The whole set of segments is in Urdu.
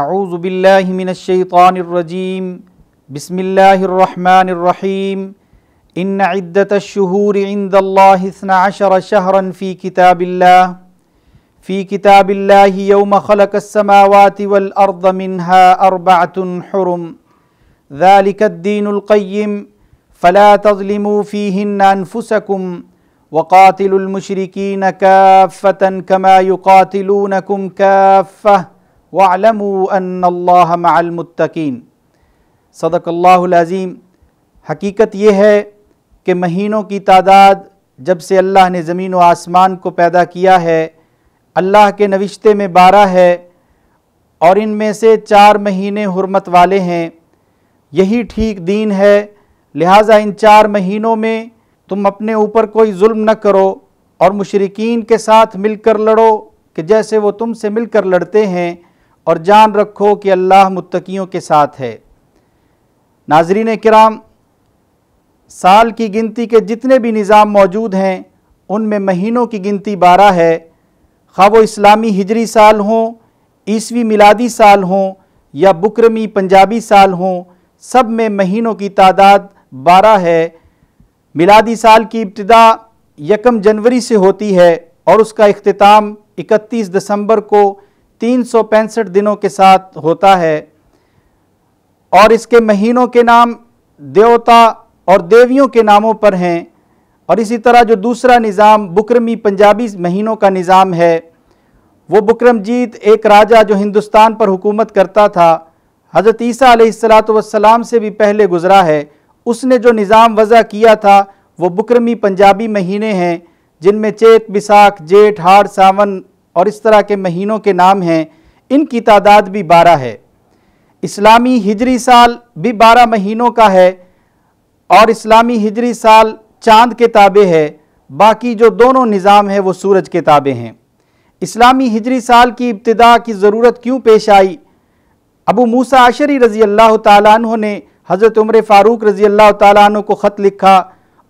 أعوذ بالله من الشيطان الرجيم بسم الله الرحمن الرحيم إن عدة الشهور عند الله 12 شهرا في كتاب الله يوم خلق السماوات والأرض منها 4 حرم ذلك الدين القيم فلا تظلموا فيهن أنفسكم وقاتلوا المشركين كافة كما يقاتلونكم كافة واعلموا أن الله مع المتقين صدق الله العظيم۔ حقیقت یہ ہے کہ مہینوں کی تعداد جب سے اللہ نے زمین و آسمان کو پیدا کیا ہے اللہ کے نوشتے میں 12 ہے اور ان میں سے 4 مہینے حرمت والے ہیں۔ یہی ٹھیک دین ہے، لہٰذا ان 4 مہینوں میں تم اپنے اوپر کوئی ظلم نہ کرو اور مشرکین کے ساتھ مل کر لڑو کہ جیسے وہ تم سے مل کر لڑتے ہیں، اور جان رکھو کہ اللہ متقیوں کے ساتھ ہے۔ ناظرین کرام، سال کی گنتی کے جتنے بھی نظام موجود ہیں ان میں مہینوں کی گنتی 12 ہے، خواہ وہ اسلامی ہجری سال ہوں، عیسوی میلادی سال ہوں یا بکرمی پنجابی سال ہوں، سب میں مہینوں کی تعداد 12 ہے۔ میلادی سال کی ابتدا 1 جنوری سے ہوتی ہے اور اس کا اختتام 31 دسمبر کو 365 دنوں کے ساتھ ہوتا ہے، اور اس کے مہینوں کے نام دیوتا اور دیویوں کے ناموں پر ہیں۔ اور اسی طرح جو دوسرا نظام بکرمی پنجابی مہینوں کا نظام ہے، وہ بکرم جیت ایک راجہ جو ہندوستان پر حکومت کرتا تھا، حضرت عیسیٰ علیہ السلام سے بھی پہلے گزرا ہے، اس نے جو نظام وضع کیا تھا وہ بکرمی پنجابی مہینے ہیں، جن میں چیت، بساکھ، جیٹھ، ہاڑ، ساون اور اس طرح کے مہینوں کے نام ہیں۔ ان کی تعداد بھی 12 ہے۔ اسلامی ہجری سال بھی 12 مہینوں کا ہے اور اسلامی ہجری سال چاند کے تابع ہے، باقی جو دونوں نظام ہیں وہ سورج کے تابع ہیں۔ اسلامی ہجری سال کی ابتدا کی ضرورت کیوں پیش آئی؟ ابو موسیٰ اشعری رضی اللہ تعالیٰ عنہ نے حضرت عمر فاروق رضی اللہ تعالیٰ عنہ کو خط لکھا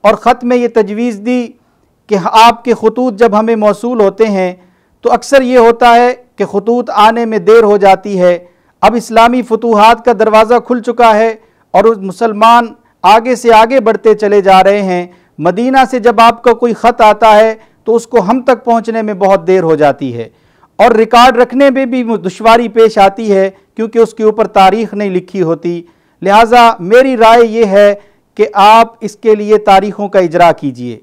اور خط میں یہ تجویز دی کہ آپ کے خطوط جب ہمیں موصول ہوتے ہیں تو اکثر یہ ہوتا ہے کہ خطوط آنے میں دیر ہو جاتی ہے۔ اب اسلامی فتوحات کا دروازہ کھل چکا ہے اور مسلمان آگے سے آگے بڑھتے چلے جا رہے ہیں۔ مدینہ سے جب آپ کا کوئی خط آتا ہے تو اس کو ہم تک پہنچنے میں بہت دیر ہو جاتی ہے اور ریکارڈ رکھنے میں بھی دشواری پیش آتی ہے کیونکہ اس کے اوپر تاریخ نہیں لکھی ہوتی۔ لہٰذا میری رائے یہ ہے کہ آپ اس کے لیے تاریخوں کا اجرا کیجئے۔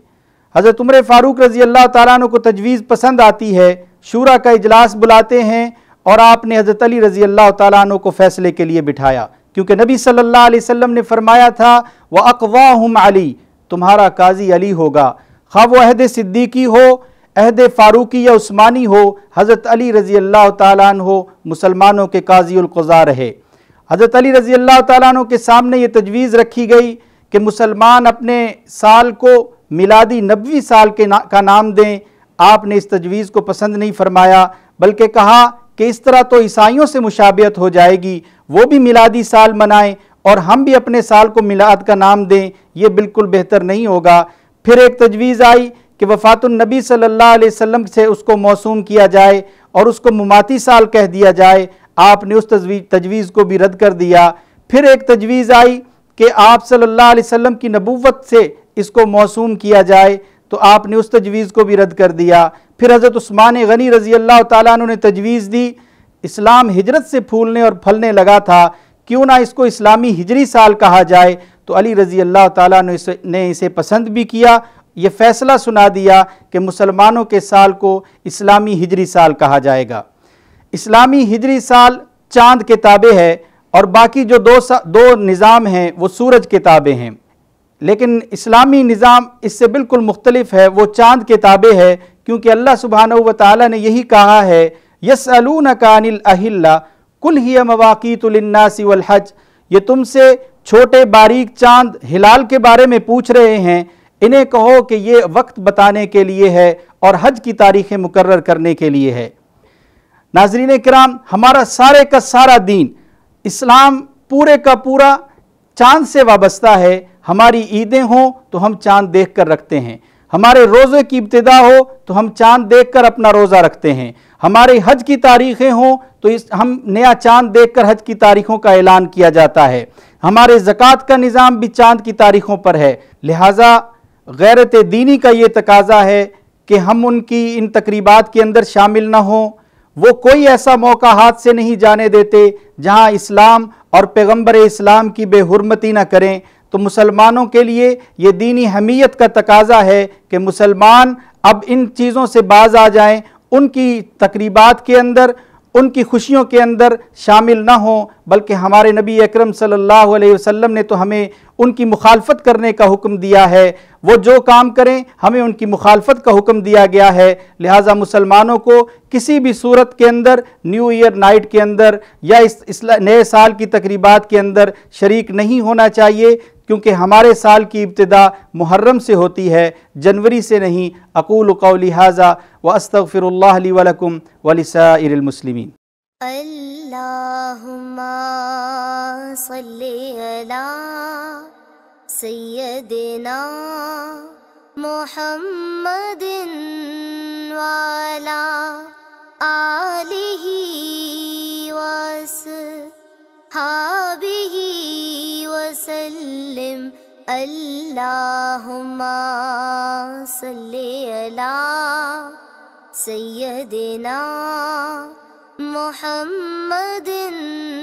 حضرت عمر فاروق رضی اللہ تعالیٰ عنہ کو تجویز پسند آتی ہے، شورا کا اجلاس بلاتے ہیں اور آپ نے حضرت علی رضی اللہ تعالیٰ عنہ کو فیصلے کے لیے بٹھایا، کیونکہ نبی صلی اللہ علیہ وسلم نے فرمایا تھا وَأَقْضَاهُمْ عَلِي، تمہارا قاضی علی ہوگا، خواہ وہ عہد صدیقی ہو، عہد فاروقی یا عثمانی ہو، حضرت علی رضی اللہ تعالیٰ عنہ مسلمانوں کے قاضی القضاء رہے۔ حضرت علی رضی اللہ تعالیٰ عنہ کے سامنے یہ تجویز رکھی گئی کہ مسلمان اپنے سال کو میلادی 90 سال کا نام دیں۔ آپ نے اس تجویز کو پسند نہیں فرمایا بلکہ کہا کہ اس طرح تو عیسائیوں سے مشابہت ہو جائے گی، وہ بھی میلادی سال منائیں اور ہم بھی اپنے سال کو میلاد کا نام دیں، یہ بالکل بہتر نہیں ہوگا۔ پھر ایک تجویز آئی کہ وفات النبی صلی اللہ علیہ وسلم سے اس کو موسوم کیا جائے اور اس کو مماتی سال کہہ دیا جائے، آپ نے اس تجویز کو بھی رد کر دیا۔ پھر ایک تجویز آئی کہ آپ صلی اللہ علیہ وسلم کی نبوت سے اس کو موسوم کیا جائے، تو آپ نے اس تجویز کو بھی رد کر دیا۔ پھر حضرت عثمان غنی رضی اللہ تعالیٰ عنہ نے تجویز دی، اسلام ہجرت سے پھولنے اور پھلنے لگا تھا، کیوں نہ اس کو اسلامی ہجری سال کہا جائے، تو علی رضی اللہ تعالیٰ نے اسے پسند بھی کیا، یہ فیصلہ سنا دیا کہ مسلمانوں کے سال کو اسلامی ہجری سال کہا جائے گا۔ اسلامی ہجری سال چاند کے تابع ہے اور باقی جو دو نظام ہیں وہ سورج کے تابع ہیں، لیکن اسلامی نظام اس سے بالکل مختلف ہے، وہ چاند کے تابع ہے، کیونکہ اللہ سبحانہ وتعالی نے یہی کہا ہے يَسْأَلُونَكَ عَنِ الْأَحِلَّةِ قُلْ هِيَ مَوَاقِيتُ لِلنَّاسِ وَالْحَجِّ، یہ تم سے چھوٹے باریک چاند ہلال کے بارے میں پوچھ رہے ہیں، انہیں کہو کہ یہ وقت بتانے کے لیے ہے اور حج کی تاریخیں مقرر کرنے کے لیے ہے۔ ناظرین کرام، ہمارا سارے کا سارا دین اسلام پورے کا پورا چاند سے وابستہ ہے۔ ہماری عیدیں ہوں تو ہم چاند دیکھ کر رکھتے ہیں، ہمارے روزے کی ابتدا ہو تو ہم چاند دیکھ کر اپنا روزہ رکھتے ہیں، हमारे हज की तारीखें हों तो हम नया चांद देखकर हज की तारीखों का ऐलान किया जाता है। हमारे ज़कात का निज़ाम भी चांद की तारीखों पर है, लिहाजा गैरत दीनी का ये तकाजा है कि हम उनकी इन तकरीबात के अंदर शामिल ना हों। वो कोई ऐसा मौका हाथ से नहीं जाने देते जहां इस्लाम और पैगंबर इस्लाम की बेहुरमती ना करें। तो मुसलमानों के लिए ये दीनी हमीयत का तकाजा है कि मुसलमान अब इन चीज़ों से बाज आ जाएं, उनकी तकरीबात के अंदर, उनकी खुशियों के अंदर शामिल ना हों, बल्कि हमारे नबी अकरम सल्लल्लाहु अलैहि वसल्लम ने तो हमें उनकी मुखालफत करने का हुक्म दिया है। वो जो काम करें हमें उनकी मुखालफत का हुक्म दिया गया है। लिहाजा मुसलमानों को किसी भी सूरत के अंदर न्यू ईयर नाइट के अंदर या इस नए साल की तकरीबात के अंदर शरीक नहीं होना चाहिए, क्योंकि हमारे साल की इब्तिदा मुहर्रम से होती है, जनवरी से नहीं। अक़ूलु क़ौली हाज़ा व अस्तग़फ़िरुल्लाह ली व लकुम व लिसाइरिल मुस्लिमीन। अल्लाहुम्मा सल्लि अला सय्यदिना मुहम्मदिन व अला आलिहि व असहाबिहि وسلم اللهم صل على سيدنا محمد